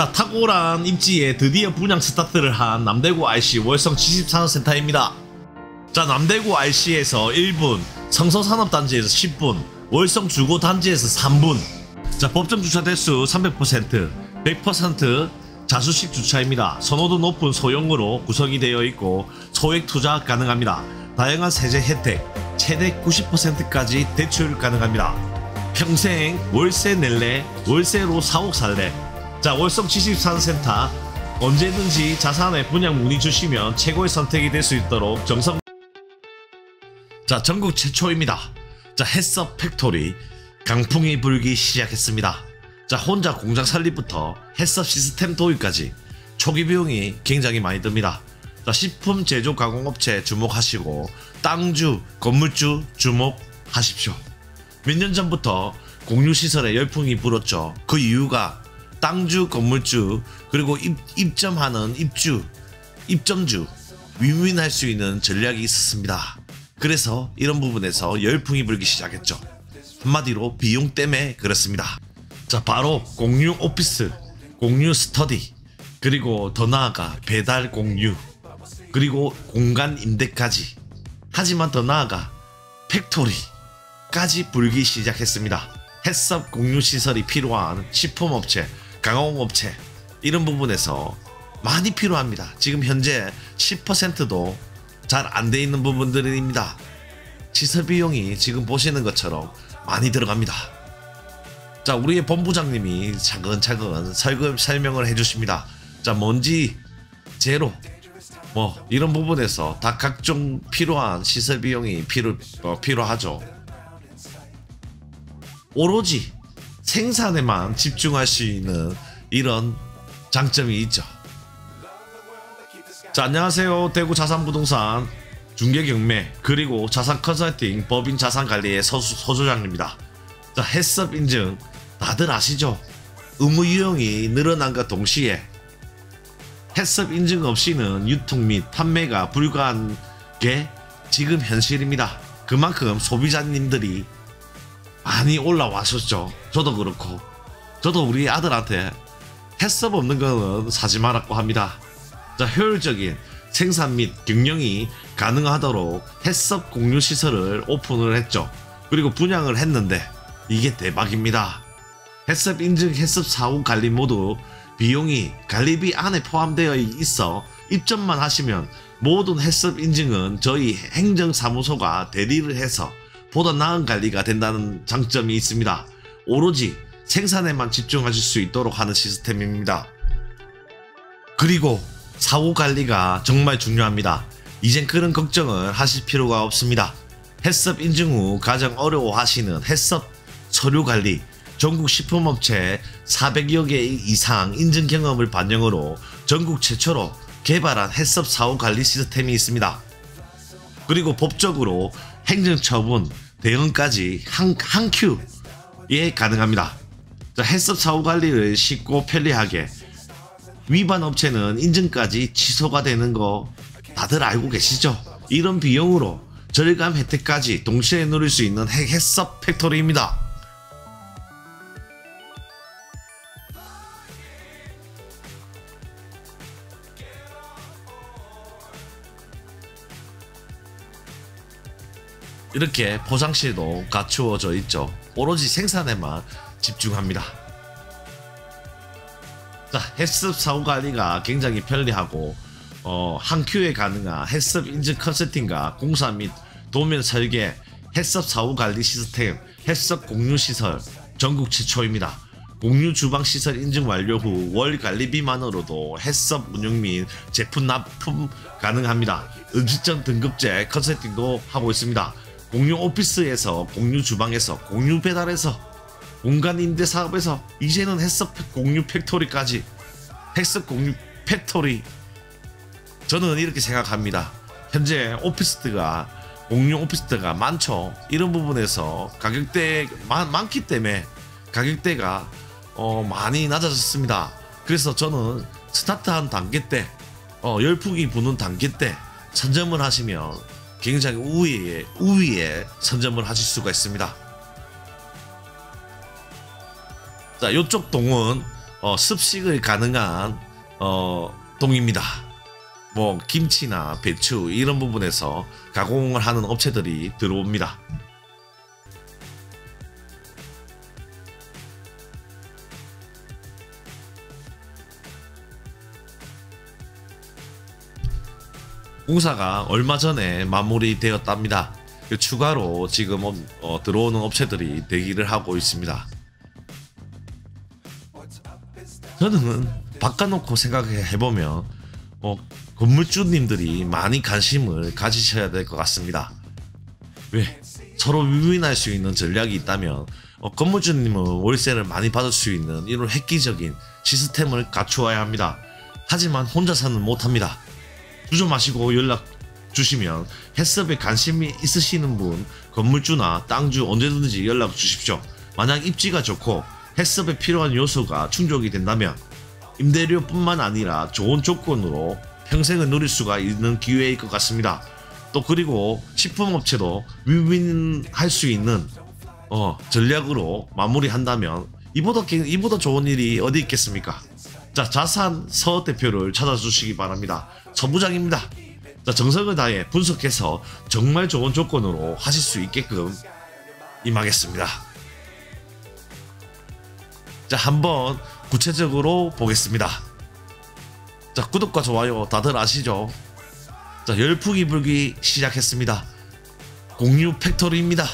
자, 탁월한 입지에 드디어 분양 스타트를 한 남대구 RC 월성 지식산업센터입니다. 자, 남대구 RC에서 1분, 성서산업단지에서 10분, 월성 주거단지에서 3분. 자, 법정 주차 대수 300%, 100% 자수식 주차입니다. 선호도 높은 소형으로 구성이 되어 있고 소액 투자 가능합니다. 다양한 세제 혜택, 최대 90%까지 대출 가능합니다. 평생 월세 낼래, 월세로 사옥 살래. 자, 월성 지식산업센터, 언제든지 자산의 분양 문의 주시면 최고의 선택이 될 수 있도록 정성. 자, 전국 최초입니다. 자, 햇섭 팩토리 강풍이 불기 시작했습니다. 자, 혼자 공장 설립부터 햇섭 시스템 도입까지 초기 비용이 굉장히 많이 듭니다. 자, 식품 제조 가공업체 주목하시고 땅주, 건물주 주목하십시오. 몇 년 전부터 공유시설에 열풍이 불었죠. 그 이유가 땅주, 건물주, 그리고 입점하는 입주, 입점주 윈윈할 수 있는 전략이 있었습니다. 그래서 이런 부분에서 열풍이 불기 시작했죠. 한마디로 비용 때문에 그렇습니다. 자, 바로 공유 오피스, 공유 스터디, 그리고 더 나아가 배달 공유, 그리고 공간 임대까지, 하지만 더 나아가 팩토리까지 불기 시작했습니다. 햇섭 공유시설이 필요한 식품업체, 가공업체, 이런 부분에서 많이 필요합니다. 지금 현재 10%도 잘 안 돼 있는 부분들입니다. 시설 비용이 지금 보시는 것처럼 많이 들어갑니다. 자, 우리의 본부장님이 차근차근 설명을 해주십니다. 자, 먼지 제로, 뭐 이런 부분에서 다 각종 필요한 시설 비용이 필요하죠. 오로지 생산에만 집중할 수 있는 이런 장점이 있죠. 자, 안녕하세요. 대구자산부동산 중개경매 그리고 자산컨설팅 법인 자산관리의 서소장입니다. 자, 햇섭 인증 다들 아시죠? 의무 유형이 늘어난과 동시에 햇섭 인증 없이는 유통 및 판매가 불가한 게 지금 현실입니다. 그만큼 소비자님들이 많이 올라왔었죠. 저도 그렇고, 저도 우리 아들한테 햇섭 없는 거는 사지 말라고 합니다. 자, 효율적인 생산 및 경영이 가능하도록 햇섭 공유 시설을 오픈을 했죠. 그리고 분양을 했는데 이게 대박입니다. 햇섭 인증, 햇섭 사후 관리 모두 비용이 관리비 안에 포함되어 있어 입점만 하시면 모든 햇섭 인증은 저희 행정사무소가 대리를 해서 보다 나은 관리가 된다는 장점이 있습니다. 오로지 생산에만 집중하실 수 있도록 하는 시스템입니다. 그리고 사후 관리가 정말 중요합니다. 이젠 그런 걱정을 하실 필요가 없습니다. 햇섭 인증 후 가장 어려워하시는 햇섭 서류 관리, 전국 식품업체 400여 개 이상 인증 경험을 반영으로 전국 최초로 개발한 햇섭 사후 관리 시스템이 있습니다. 그리고 법적으로 행정처분, 대응까지 한 큐에 가능합니다. 자, 햇섭 사후 관리를 쉽고 편리하게, 위반 업체는 인증까지 취소가 되는 거 다들 알고 계시죠? 이런 비용으로 절감 혜택까지 동시에 누릴 수 있는 햇섭 팩토리입니다. 이렇게 포장실도 갖추어져 있죠. 오로지 생산에만 집중합니다. 자, 햇섭 사후 관리가 굉장히 편리하고 한 큐에 가능한 햇섭 인증 컨설팅과 공사 및 도면 설계, 햇섭 사후 관리 시스템, 햇섭 공유 시설 전국 최초입니다. 공유 주방 시설 인증 완료 후 월 관리비만으로도 햇섭 운영 및 제품 납품 가능합니다. 음식점 등급제 컨설팅도 하고 있습니다. 공유 오피스에서, 공유 주방에서, 공유 배달에서, 공간 임대 사업에서 이제는 햇섭 공유 팩토리까지, 햇섭 공유 팩토리. 저는 이렇게 생각합니다. 현재 오피스트가, 공유 오피스트가 많죠. 이런 부분에서 가격대 많기 때문에 가격대가 많이 낮아졌습니다. 그래서 저는 스타트한 단계 때, 열풍이 부는 단계 때 선점을 하시면 굉장히 우위에 선점을 하실 수가 있습니다. 자, 요쪽 동은 습식을 가능한 동입니다. 뭐 김치나 배추 이런 부분에서 가공을 하는 업체들이 들어옵니다. 공사가 얼마 전에 마무리되었답니다. 추가로 지금 들어오는 업체들이 대기를 하고 있습니다. 저는 바꿔놓고 생각해보면 건물주님들이 많이 관심을 가지셔야 될 것 같습니다. 왜? 서로 윈윈할 수 있는 전략이 있다면 건물주님은 월세를 많이 받을 수 있는 이런 획기적인 시스템을 갖추어야 합니다. 하지만 혼자서는 못합니다. 주저 마시고 연락 주시면 해썹에 관심이 있으시는 분, 건물주나 땅주 언제든지 연락 주십시오. 만약 입지가 좋고 해썹에 필요한 요소가 충족이 된다면 임대료뿐만 아니라 좋은 조건으로 평생을 누릴 수가 있는 기회일 것 같습니다. 또 그리고 식품업체도 윈윈할 수 있는 전략으로 마무리한다면 이보다 좋은 일이 어디 있겠습니까? 자, 자산 서 대표를 찾아주시기 바랍니다. 서 부장입니다. 자, 정성을 다해 분석해서 정말 좋은 조건으로 하실 수 있게끔 임하겠습니다. 자, 한번 구체적으로 보겠습니다. 자, 구독과 좋아요 다들 아시죠? 자, 열풍이 불기 시작했습니다. 공유 팩토리입니다.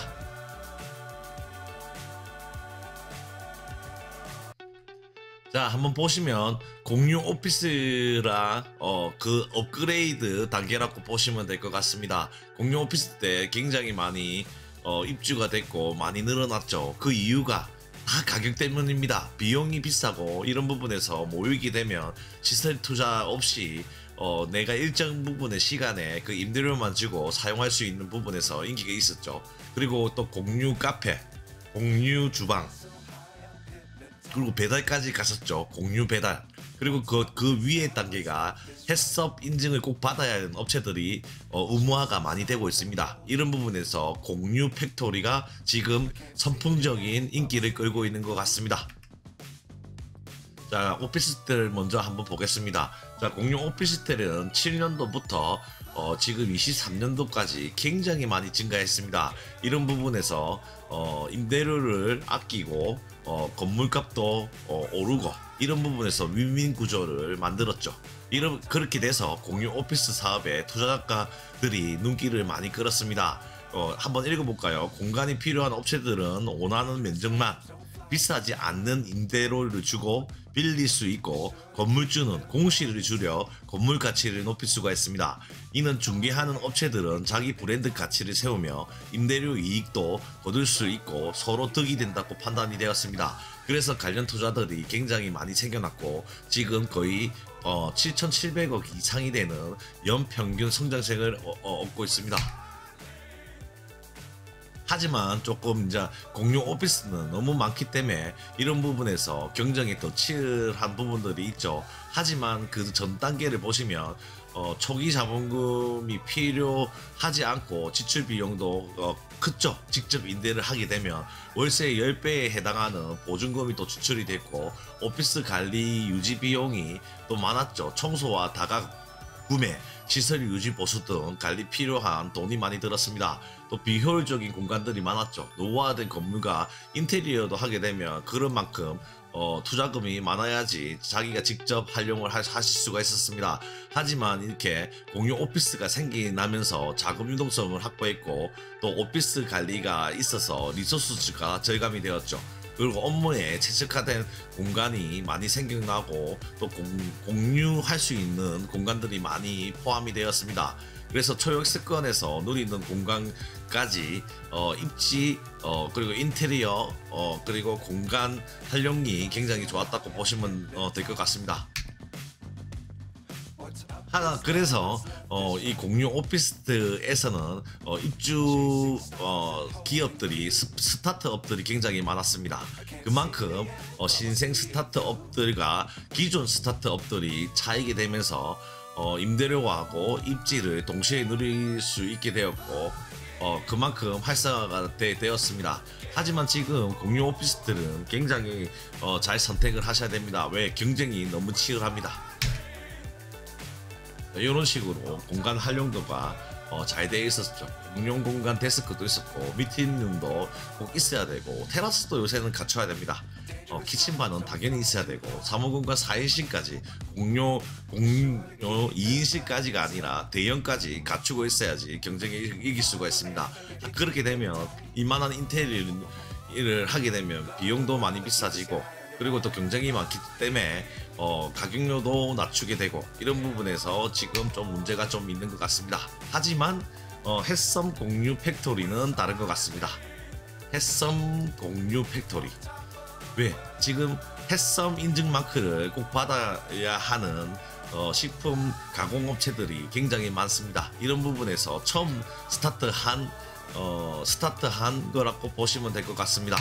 자, 한번 보시면 공유 오피스랑 그 업그레이드 단계라고 보시면 될 것 같습니다. 공유 오피스 때 굉장히 많이 입주가 됐고 많이 늘어났죠. 그 이유가 다 가격 때문입니다. 비용이 비싸고 이런 부분에서 모이게 되면 시설 투자 없이 내가 일정 부분의 시간에 그 임대료만 주고 사용할 수 있는 부분에서 인기가 있었죠. 그리고 또 공유 카페, 공유 주방, 그리고 배달까지 갔었죠. 공유 배달. 그리고 그 위에 단계가 해썹 인증을 꼭 받아야 하는 업체들이 의무화가 많이 되고 있습니다. 이런 부분에서 공유 팩토리가 지금 선풍적인 인기를 끌고 있는 것 같습니다. 자, 오피스텔 먼저 한번 보겠습니다. 자, 공유 오피스텔은 7년도부터 지금 23년도까지 굉장히 많이 증가했습니다. 이런 부분에서 임대료를 아끼고 건물값도 오르고 이런 부분에서 윈윈 구조를 만들었죠. 그렇게 돼서 공유 오피스 사업에 투자자들이 눈길을 많이 끌었습니다. 한번 읽어볼까요? 공간이 필요한 업체들은 원하는 면적만 비싸지 않는 임대료를 주고 빌릴 수 있고, 건물주는 공시를 줄여 건물 가치를 높일 수가 있습니다. 이는 중개하는 업체들은 자기 브랜드 가치를 세우며 임대료 이익도 거둘 수 있고 서로 득이 된다고 판단이 되었습니다. 그래서 관련 투자들이 굉장히 많이 생겨났고 지금 거의 7,700억 이상이 되는 연평균 성장세를 얻고 있습니다. 하지만 조금 이제 공유 오피스는 너무 많기 때문에 이런 부분에서 경쟁이 더 치열한 부분들이 있죠. 하지만 그 전 단계를 보시면 초기 자본금이 필요하지 않고 지출 비용도 크죠. 직접 임대를 하게 되면 월세의 10배에 해당하는 보증금이 또 지출이 됐고 오피스 관리 유지 비용이 또 많았죠. 청소와 다각 구매, 시설 유지 보수 등 관리 필요한 돈이 많이 들었습니다. 또 비효율적인 공간들이 많았죠. 노화된 건물과 인테리어도 하게 되면 그런 만큼 투자금이 많아야지 자기가 직접 활용을 하실 수가 있었습니다. 하지만 이렇게 공유 오피스가 생기면서 자금 유동성을 확보했고 또 오피스 관리가 있어서 리소스가 절감이 되었죠. 그리고 업무에 최적화된 공간이 많이 생겨나고 또 공유할 수 있는 공간들이 많이 포함이 되었습니다. 그래서 초역세권에서 누리는 공간까지 입지 그리고 인테리어 그리고 공간 활용이 굉장히 좋았다고 보시면 될 것 같습니다. 그래서 이 공유 오피스텔에서는 입주 기업들이 스타트업들이 굉장히 많았습니다. 그만큼 신생 스타트업들과 기존 스타트업들이 차이게 되면서 임대료하고 입지를 동시에 누릴 수 있게 되었고 그만큼 활성화가 되었습니다. 하지만 지금 공유 오피스텔은 굉장히 잘 선택을 하셔야 됩니다. 왜? 경쟁이 너무 치열합니다. 이런 식으로 공간 활용도가 잘 되어 있었죠. 공용 공간 데스크도 있었고, 미팅룸도 꼭 있어야 되고, 테라스도 요새는 갖춰야 됩니다. 키친바는 당연히 있어야 되고, 사무공간 4인실까지 공용 2인실까지가 아니라 대형까지 갖추고 있어야지 경쟁에 이길 수가 있습니다. 그렇게 되면 이만한 인테리어를 하게 되면 비용도 많이 비싸지고, 그리고 또 경쟁이 많기 때문에 가격료도 낮추게 되고, 이런 부분에서 지금 좀 문제가 좀 있는 것 같습니다. 하지만 햇섬 공유 팩토리는 다른 것 같습니다. 햇섬 공유 팩토리, 왜? 지금 햇섬 인증 마크를 꼭 받아야 하는 식품 가공업체들이 굉장히 많습니다. 이런 부분에서 처음 스타트한 거라고 보시면 될 것 같습니다.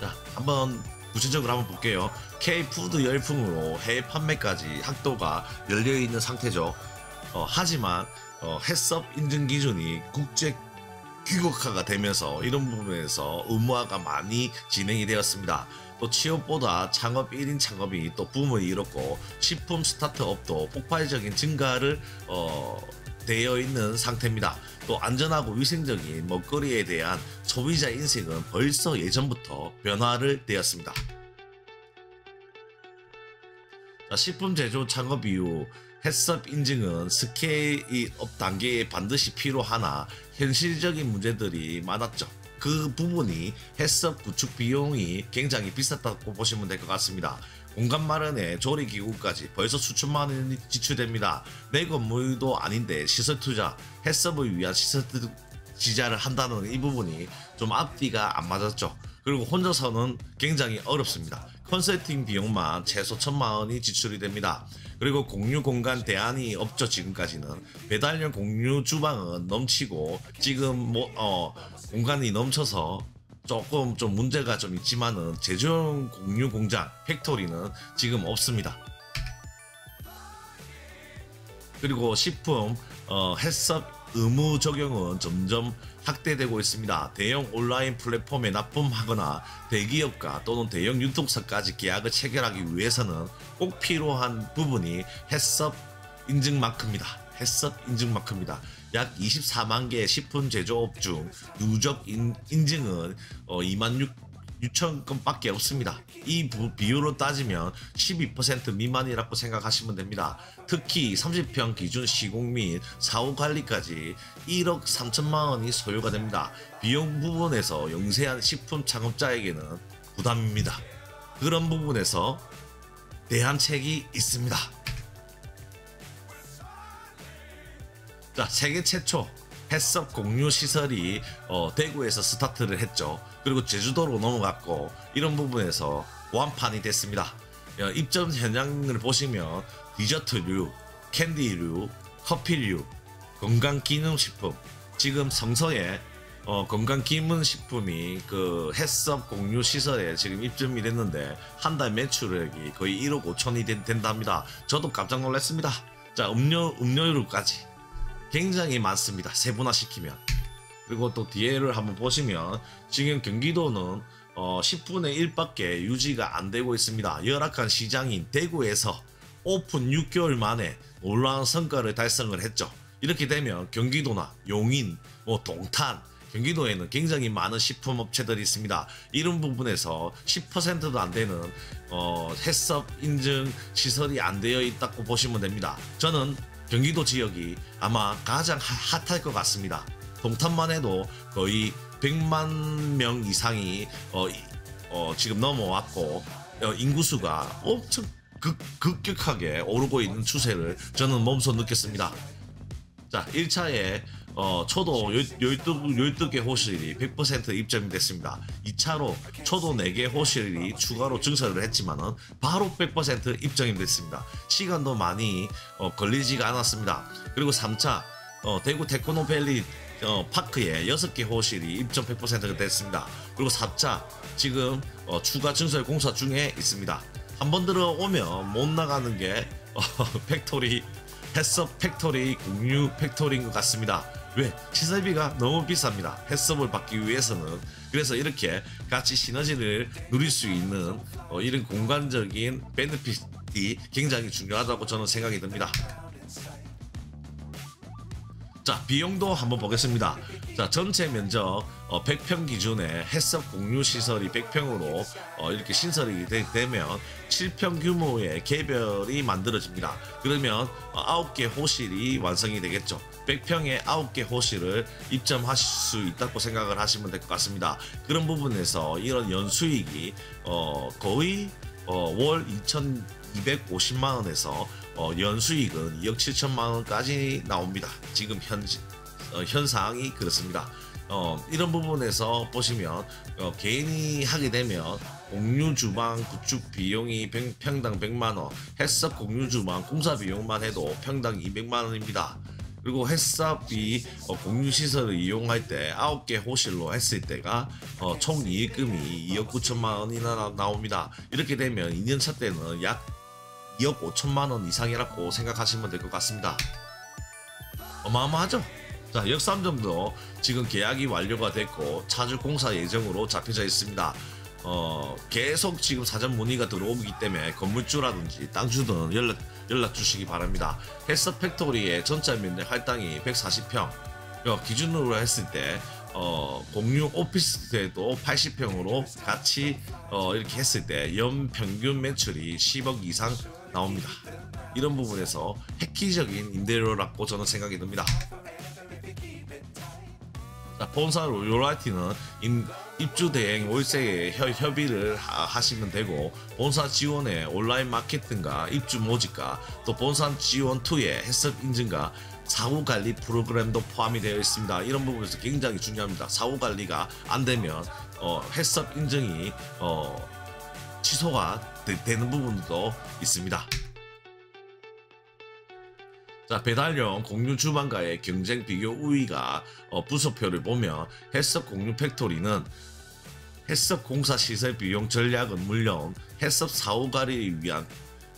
자, 한번 구체적으로 한번 볼게요. K푸드 열풍으로 해외 판매까지 학도가 열려있는 상태죠. 하지만 햇섭 인증 기준이 국제 규격화가 되면서 이런 부분에서 의무화가 많이 진행이 되었습니다. 또 취업보다 창업 1인 창업이 또 붐을 일었고, 식품 스타트업도 폭발적인 증가를 되어 있는 상태입니다. 또 안전하고 위생적인 먹거리에 대한 소비자 인식은 벌써 예전부터 변화를 되었습니다. 자, 식품 제조 창업 이후 햇섭 인증은 스케일업 단계에 반드시 필요하나 현실적인 문제들이 많았죠. 그 부분이 햇섭 구축 비용이 굉장히 비쌌다고 보시면 될 것 같습니다. 공간 마련에 조리기구까지 벌써 수천만 원이 지출됩니다. 내 건물도 아닌데 시설 투자, 햇섭을 위한 시설 지자를 한다는 이 부분이 좀 앞뒤가 안 맞았죠. 그리고 혼자서는 굉장히 어렵습니다. 컨설팅 비용만 최소 1000만 원이 지출이 됩니다. 그리고 공유 공간 대안이 없죠. 지금까지는 배달용 공유 주방은 넘치고, 지금 공간이 넘쳐서 조금 좀 문제가 좀 있지만은 제조용 공유 공장 팩토리는 지금 없습니다. 그리고 식품 햇섭 의무 적용은 점점 확대되고 있습니다. 대형 온라인 플랫폼에 납품하거나 대기업과 또는 대형 유통사까지 계약을 체결하기 위해서는 꼭 필요한 부분이 햇섭 인증마크입니다. 햇섭 인증마크입니다. 약 24만 개의 식품 제조업 중 누적 인증은 26,000건밖에 없습니다. 이 비율로 따지면 12% 미만이라고 생각하시면 됩니다. 특히 30평 기준 시공 및 사후 관리까지 1억 3천만 원이 소요가 됩니다. 비용 부분에서 영세한 식품 창업자에게는 부담입니다. 그런 부분에서 대안책이 있습니다. 자, 세계 최초 햇섭 공유 시설이 대구에서 스타트를 했죠. 그리고 제주도로 넘어갔고, 이런 부분에서 완판이 됐습니다. 입점 현장을 보시면 디저트류, 캔디류, 커피류, 건강기능식품, 지금 성서에 건강기능식품이 그 햇섭 공유 시설에 지금 입점이 됐는데 한 달 매출액이 거의 1억 5천이 된답니다. 저도 깜짝 놀랐습니다. 자, 음료류까지 굉장히 많습니다. 세분화시키면. 그리고 또 뒤에를 한번 보시면 지금 경기도는 10분의 1밖에 유지가 안 되고 있습니다. 열악한 시장인 대구에서 오픈 6개월 만에 놀라운 성과를 달성을 했죠. 이렇게 되면 경기도나 용인, 동탄, 경기도에는 굉장히 많은 식품업체들이 있습니다. 이런 부분에서 10%도 안 되는 햇섭 인증 시설이 안 되어 있다고 보시면 됩니다. 저는 경기도 지역이 아마 가장 핫할 것 같습니다. 동탄만 해도 거의 100만 명 이상이 지금 넘어왔고, 인구수가 엄청 급격하게 오르고 있는 추세를 저는 몸소 느꼈습니다. 자, 1차에 초도 12개 호실이 100% 입점이 됐습니다. 2차로 초도 4개 호실이 추가로 증설을 했지만은 바로 100% 입점이 됐습니다. 시간도 많이 걸리지가 않았습니다. 그리고 3차 대구 테크노밸리 파크에 6개 호실이 입점 100%가 됐습니다. 그리고 4차 지금 추가 증설 공사 중에 있습니다. 한번 들어오면 못 나가는 게 팩토리 해썹 팩토리 공유 팩토리인 것 같습니다. 왜? 시설비가 너무 비쌉니다. 해썹을 받기 위해서는. 그래서 이렇게 같이 시너지를 누릴 수 있는 이런 공간적인 베네핏이 굉장히 중요하다고 저는 생각이 듭니다. 자, 비용도 한번 보겠습니다. 자, 전체 면적 100평 기준에 해썹 공유 시설이 100평으로 이렇게 신설이 되면 7평 규모의 개별이 만들어집니다. 그러면 9개 호실이 완성이 되겠죠. 100평에 9개 호실을 입점하실 수 있다고 생각을 하시면 될 것 같습니다. 그런 부분에서 이런 연수익이 거의 월 2,250만원에서 연수익은 2억 7천만원까지 나옵니다. 지금 현상이 그렇습니다. 이런 부분에서 보시면 개인이 하게 되면 공유주방 구축 비용이 평당 100만원, 해썹 공유주방 공사 비용만 해도 평당 200만원입니다. 그리고 해썹이 공유시설을 이용할 때 9개 호실로 했을 때가 총 이익금이 2억 9천만원이나 나옵니다. 이렇게 되면 2년차 때는 약 2억 5천만원 이상이라고 생각하시면 될 것 같습니다. 어마어마하죠? 자, 역삼점도 지금 계약이 완료가 됐고 차주 공사 예정으로 잡혀져 있습니다. 계속 지금 사전 문의가 들어오기 때문에 건물주라든지 땅주 등 연락 주시기 바랍니다. 해썹 팩토리의 전체 면적 할당이 140평 기준으로 했을 때 공유 오피스텔도 80평으로 같이 이렇게 했을 때 연평균 매출이 10억 이상 나옵니다. 이런 부분에서 획기적인 임대료라고 저는 생각이 듭니다. 본사 로열티는 입주대행 월세에 협의를 하시면 되고, 본사 지원에 온라인 마케팅과 입주 모집과 또 본사 지원 투에 해썹 인증과 사후관리 프로그램도 포함이 되어 있습니다. 이런 부분에서 굉장히 중요합니다. 사후관리가 안되면 해썹 인증이 취소가 되는 부분도 있습니다. 자, 배달용 공유 주방과의 경쟁 비교 우위가 부서표를 보면 해썹 공유 팩토리는 해썹 공사 시설 비용 전략은 물론 해썹 사후관리를 위한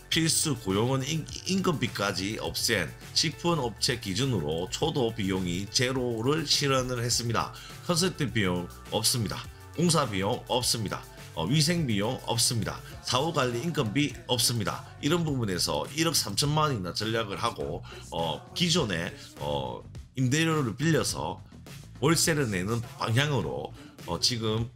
필수 고용은 인건비까지 없앤 식품 업체 기준으로 초도 비용이 제로를 실현을 했습니다. 컨설팅 비용 없습니다. 공사 비용 없습니다. 위생 비용 없습니다. 사후관리 인건비 없습니다. 이런 부분에서 1억 3천만원이나 전략을 하고 기존에 임대료를 빌려서 월세를 내는 방향으로 지금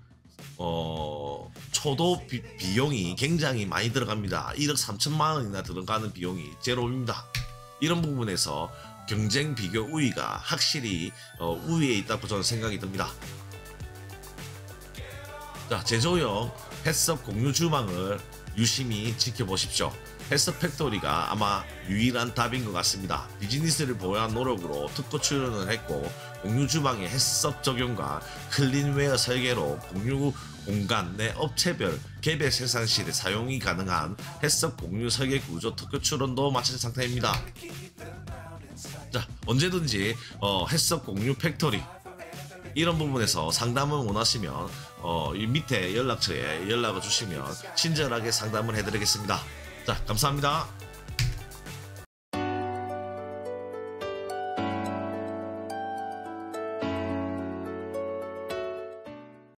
초도 비용이 굉장히 많이 들어갑니다. 1억 3천만원이나 들어가는 비용이 제로입니다. 이런 부분에서 경쟁 비교 우위가 확실히 우위에 있다고 저는 생각이 듭니다. 자, 제조용 해썹 공유 주방을 유심히 지켜보십시오. 해썹 팩토리가 아마 유일한 답인 것 같습니다. 비즈니스를 보유한 노력으로 특허 출원을 했고, 공유 주방의 해썹 적용과 클린웨어 설계로 공유 공간 내 업체별 개별 생산실의 사용이 가능한 해썹 공유 설계 구조 특허 출원도 마친 상태입니다. 자, 언제든지 해썹 공유 팩토리 이런 부분에서 상담을 원하시면 이 밑에 연락처에 연락을 주시면 친절하게 상담을 해드리겠습니다. 자, 감사합니다.